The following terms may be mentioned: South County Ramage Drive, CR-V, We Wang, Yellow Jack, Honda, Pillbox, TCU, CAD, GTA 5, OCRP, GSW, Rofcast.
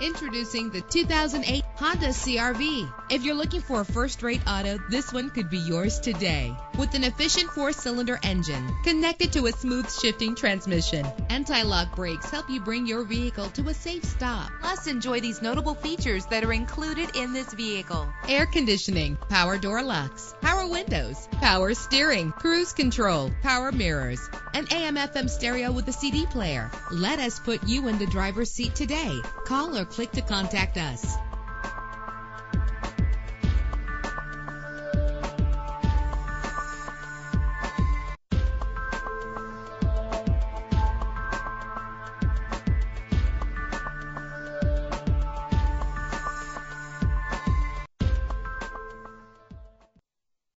Introducing the 2008 Honda CR-V. If you're looking for a first-rate auto, this one could be yours today. With an efficient 4-cylinder engine connected to a smooth shifting transmission, anti-lock brakes help you bring your vehicle to a safe stop. Plus, enjoy these notable features that are included in this vehicle: air conditioning, power door locks, power windows, power steering, cruise control, power mirrors, an AM/FM stereo with a CD player. Let us put you in the driver's seat today. Call or click to contact us.